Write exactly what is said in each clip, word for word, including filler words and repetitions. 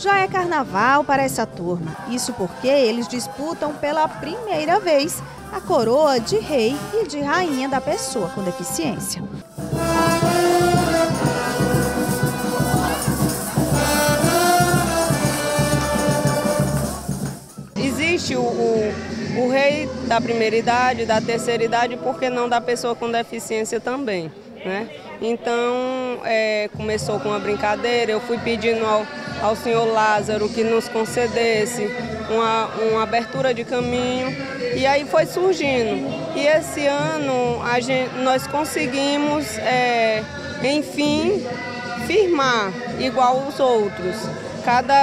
Já é carnaval para essa turma, isso porque eles disputam pela primeira vez a coroa de rei e de rainha da pessoa com deficiência. Existe o, o, o rei da primeira idade, da terceira idade, porque não da pessoa com deficiência também, né? Então, é, começou com uma brincadeira, eu fui pedindo ao... ao senhor Lázaro que nos concedesse uma, uma abertura de caminho, e aí foi surgindo. E esse ano a gente, nós conseguimos, é, enfim, firmar igual os outros. Cada,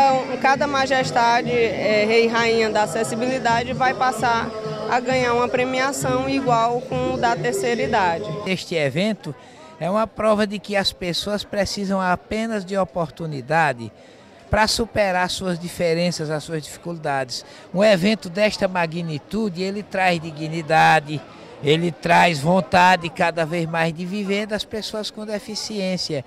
cada majestade, é, rei e rainha da acessibilidade vai passar a ganhar uma premiação igual com o da terceira idade. Este evento é uma prova de que as pessoas precisam apenas de oportunidade para superar suas diferenças, as suas dificuldades. Um evento desta magnitude, ele traz dignidade, ele traz vontade cada vez mais de viver das pessoas com deficiência.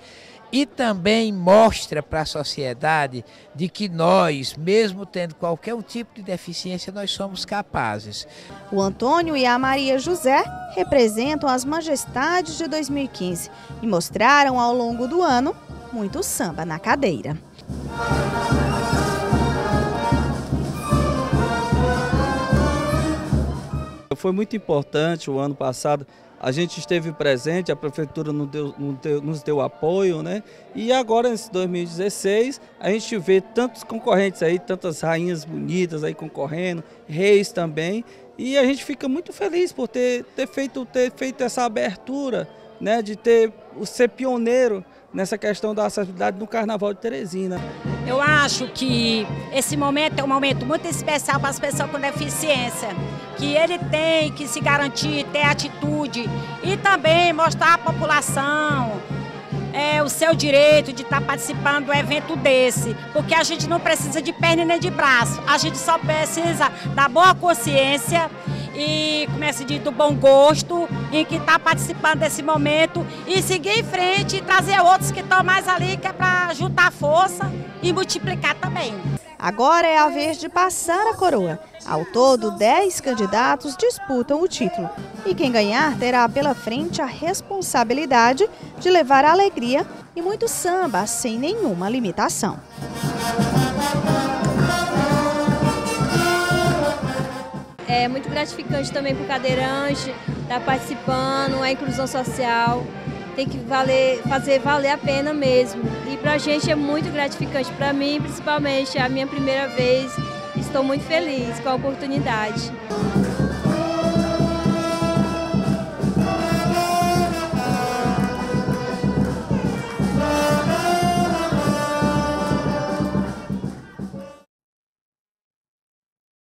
E também mostra para a sociedade de que nós, mesmo tendo qualquer um tipo de deficiência, nós somos capazes. O Antônio e a Maria José representam as majestades de dois mil e quinze e mostraram ao longo do ano muito samba na cadeira. Foi muito importante o ano passado, a gente esteve presente, a prefeitura nos deu, nos deu apoio, né? E agora, em dois mil e dezesseis, a gente vê tantos concorrentes aí, tantas rainhas bonitas aí concorrendo, reis também, e a gente fica muito feliz por ter, ter, feito, ter feito essa abertura, né? De ter, ser pioneiro nessa questão da acessibilidade no Carnaval de Teresina. Eu acho que esse momento é um momento muito especial para as pessoas com deficiência, que ele tem que se garantir, ter atitude e também mostrar à população é, o seu direito de estar participando de um evento desse, porque a gente não precisa de perna nem de braço, a gente só precisa da boa consciência e, como é que se diz, do bom gosto em que está participando desse momento e seguir em frente e trazer outros que estão mais ali, que é para juntar força e multiplicar também. Agora é a vez de passar a coroa. Ao todo, dez candidatos disputam o título. E quem ganhar terá pela frente a responsabilidade de levar alegria e muito samba sem nenhuma limitação. É muito gratificante também para o cadeirante estar participando, a inclusão social. Tem que valer, fazer valer a pena mesmo. E para a gente é muito gratificante, para mim principalmente, é a minha primeira vez. Estou muito feliz com a oportunidade.